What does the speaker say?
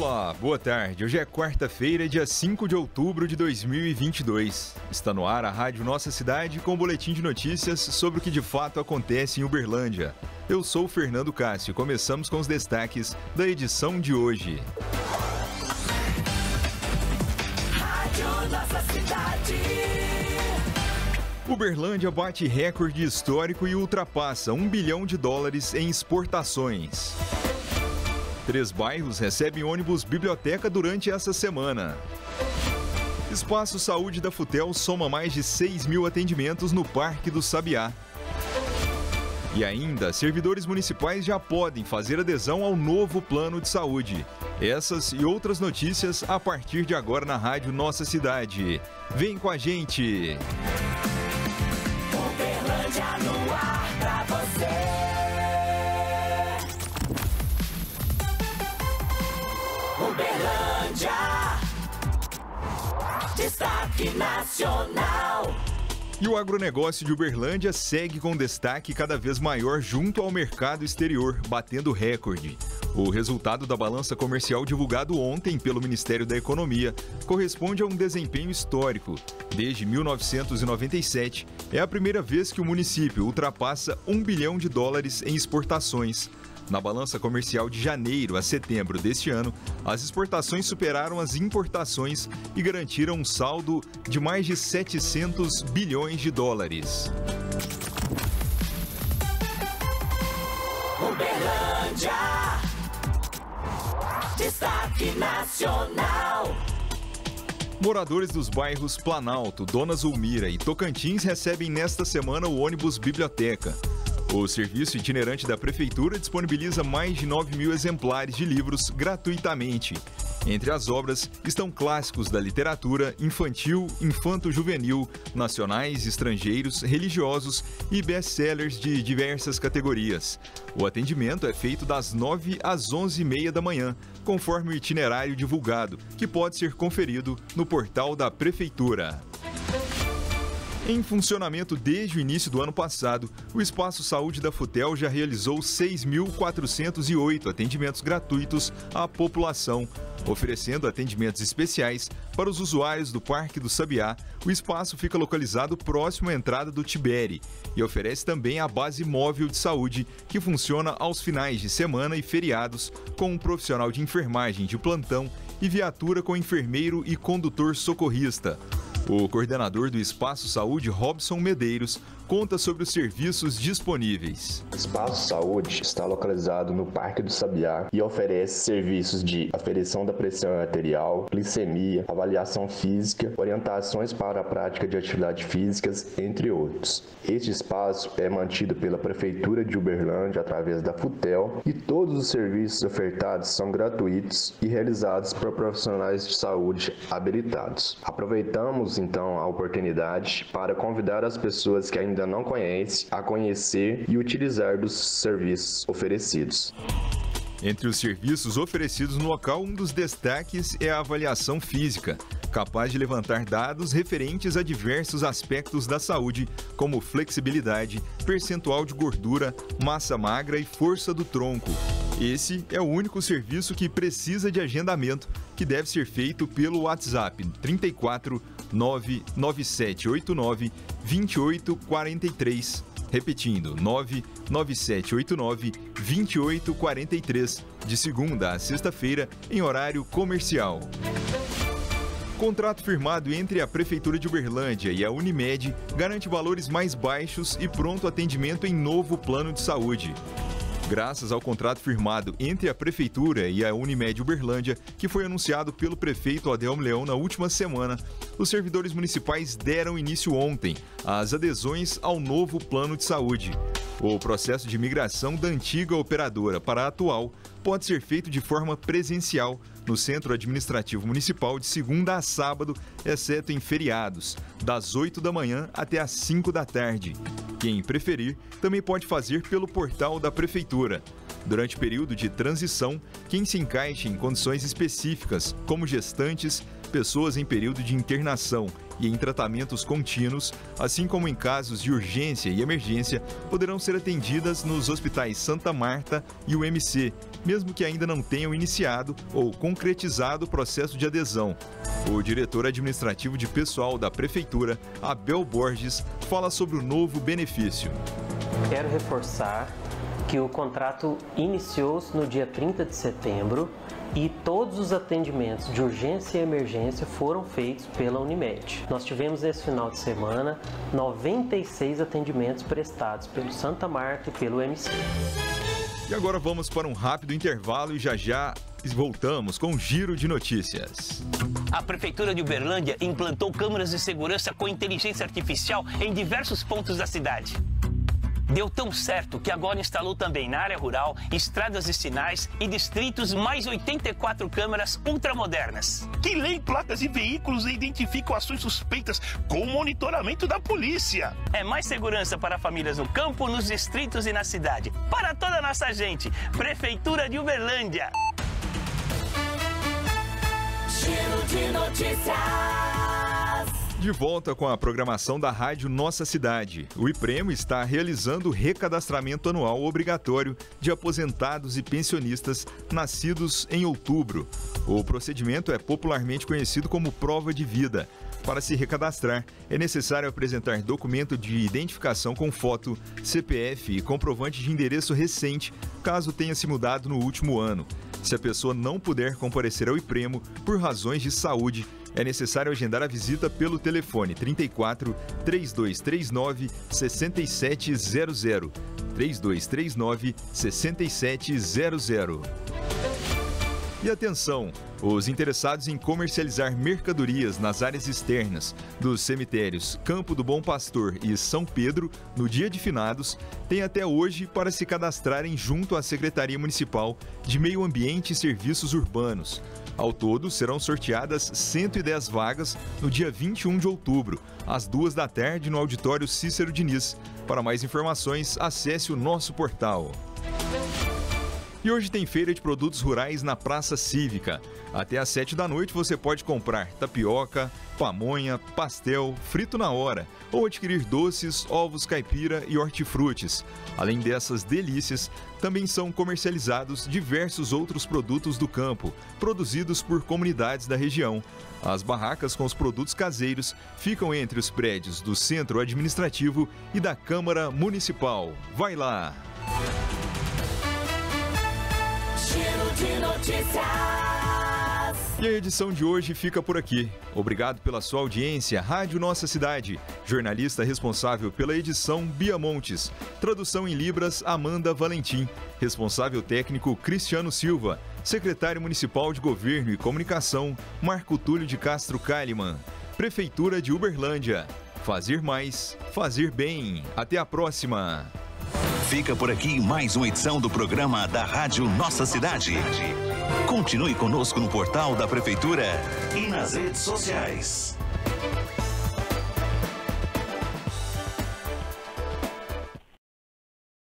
Olá, boa tarde. Hoje é quarta-feira, dia 5 de outubro de 2022. Está no ar a Rádio Nossa Cidade com um boletim de notícias sobre o que de fato acontece em Uberlândia. Eu sou o Fernando Cássio e começamos com os destaques da edição de hoje. Rádio Nossa Cidade. Uberlândia bate recorde histórico e ultrapassa US$1 bilhão em exportações. 3 bairros recebem ônibus biblioteca durante essa semana. Espaço Saúde da Futel soma mais de 6.000 atendimentos no Parque do Sabiá. E ainda, servidores municipais já podem fazer adesão ao novo plano de saúde. Essas e outras notícias a partir de agora na Rádio Nossa Cidade. Vem com a gente! Uberlândia no ar pra você. Uberlândia, destaque nacional. E o agronegócio de Uberlândia segue com destaque cada vez maior junto ao mercado exterior, batendo recorde. O resultado da balança comercial divulgado ontem pelo Ministério da Economia corresponde a um desempenho histórico. Desde 1997, é a primeira vez que o município ultrapassa US$1 bilhão em exportações. Na balança comercial de janeiro a setembro deste ano, as exportações superaram as importações e garantiram um saldo de mais de US$700 bilhões. Uberlândia, destaque nacional. Moradores dos bairros Planalto, Dona Zulmira e Tocantins recebem nesta semana o ônibus biblioteca. O serviço itinerante da Prefeitura disponibiliza mais de 9.000 exemplares de livros gratuitamente. Entre as obras estão clássicos da literatura infantil, infanto-juvenil, nacionais, estrangeiros, religiosos e best-sellers de diversas categorias. O atendimento é feito das 9 às 11h30 da manhã, conforme o itinerário divulgado, que pode ser conferido no portal da Prefeitura. Em funcionamento desde o início do ano passado, o Espaço Saúde da Futel já realizou 6.408 atendimentos gratuitos à população. Oferecendo atendimentos especiais para os usuários do Parque do Sabiá, o espaço fica localizado próximo à entrada do Tibere e oferece também a base móvel de saúde, que funciona aos finais de semana e feriados, com um profissional de enfermagem de plantão e viatura com enfermeiro e condutor socorrista. O coordenador do Espaço Saúde, Robson Medeiros, conta sobre os serviços disponíveis. O Espaço Saúde está localizado no Parque do Sabiá e oferece serviços de aferição da pressão arterial, glicemia, avaliação física, orientações para a prática de atividades físicas, entre outros. Este espaço é mantido pela Prefeitura de Uberlândia através da Futel e todos os serviços ofertados são gratuitos e realizados por profissionais de saúde habilitados. Aproveitamos então a oportunidade para convidar as pessoas que ainda não conhecem a conhecer e utilizar dos serviços oferecidos. Entre os serviços oferecidos no local, um dos destaques é a avaliação física, capaz de levantar dados referentes a diversos aspectos da saúde, como flexibilidade, percentual de gordura, massa magra e força do tronco. Esse é o único serviço que precisa de agendamento, que deve ser feito pelo WhatsApp 34 99789 2843. Repetindo, 99789 2843, de segunda a sexta-feira, em horário comercial. Contrato firmado entre a Prefeitura de Uberlândia e a Unimed garante valores mais baixos e pronto atendimento em novo plano de saúde. Graças ao contrato firmado entre a Prefeitura e a Unimed Uberlândia, que foi anunciado pelo prefeito Adelmo Leão na última semana, os servidores municipais deram início ontem às adesões ao novo plano de saúde. O processo de migração da antiga operadora para a atual pode ser feito de forma presencial no Centro Administrativo Municipal de segunda a sábado, exceto em feriados, das 8 da manhã até às 5 da tarde. Quem preferir, também pode fazer pelo portal da Prefeitura. Durante o período de transição, quem se encaixe em condições específicas, como gestantes, pessoas em período de internação e em tratamentos contínuos, assim como em casos de urgência e emergência, poderão ser atendidas nos hospitais Santa Marta e UMC, mesmo que ainda não tenham iniciado ou concretizado o processo de adesão. O diretor administrativo de pessoal da Prefeitura, Abel Borges, fala sobre o novo benefício. Quero reforçar que o contrato iniciou-se no dia 30 de setembro e todos os atendimentos de urgência e emergência foram feitos pela Unimed. Nós tivemos esse final de semana 96 atendimentos prestados pelo Santa Marta e pelo UMC. E agora vamos para um rápido intervalo e já voltamos com um giro de notícias. A Prefeitura de Uberlândia implantou câmeras de segurança com inteligência artificial em diversos pontos da cidade. Deu tão certo que agora instalou também na área rural, estradas e sinais e distritos mais 84 câmeras ultramodernas. Que leem placas e veículos e identificam ações suspeitas com o monitoramento da polícia. É mais segurança para famílias no campo, nos distritos e na cidade. Para toda a nossa gente, Prefeitura de Uberlândia. Giro de notícias. De volta com a programação da Rádio Nossa Cidade. O IPREMO está realizando o recadastramento anual obrigatório de aposentados e pensionistas nascidos em outubro. O procedimento é popularmente conhecido como prova de vida. Para se recadastrar, é necessário apresentar documento de identificação com foto, CPF e comprovante de endereço recente, caso tenha se mudado no último ano. Se a pessoa não puder comparecer ao IPREMO por razões de saúde, é necessário agendar a visita pelo telefone 34 3239 6700. 3239 6700. E atenção, os interessados em comercializar mercadorias nas áreas externas dos cemitérios Campo do Bom Pastor e São Pedro, no dia de finados, têm até hoje para se cadastrarem junto à Secretaria Municipal de Meio Ambiente e Serviços Urbanos. Ao todo, serão sorteadas 110 vagas no dia 21 de outubro, às 14h, no Auditório Cícero Diniz. Para mais informações, acesse o nosso portal. E hoje tem feira de produtos rurais na Praça Cívica. Até às 19h você pode comprar tapioca, pamonha, pastel, frito na hora, ou adquirir doces, ovos caipira e hortifrutis. Além dessas delícias, também são comercializados diversos outros produtos do campo, produzidos por comunidades da região. As barracas com os produtos caseiros ficam entre os prédios do Centro Administrativo e da Câmara Municipal. Vai lá! E a edição de hoje fica por aqui. Obrigado pela sua audiência, Rádio Nossa Cidade. Jornalista responsável pela edição, Bia Montes. Tradução em Libras, Amanda Valentim. Responsável técnico, Cristiano Silva. Secretário Municipal de Governo e Comunicação, Marco Túlio de Castro Kalimann. Prefeitura de Uberlândia. Fazer mais, fazer bem. Até a próxima. Fica por aqui mais uma edição do programa da Rádio Nossa Cidade. Continue conosco no portal da Prefeitura e nas redes sociais.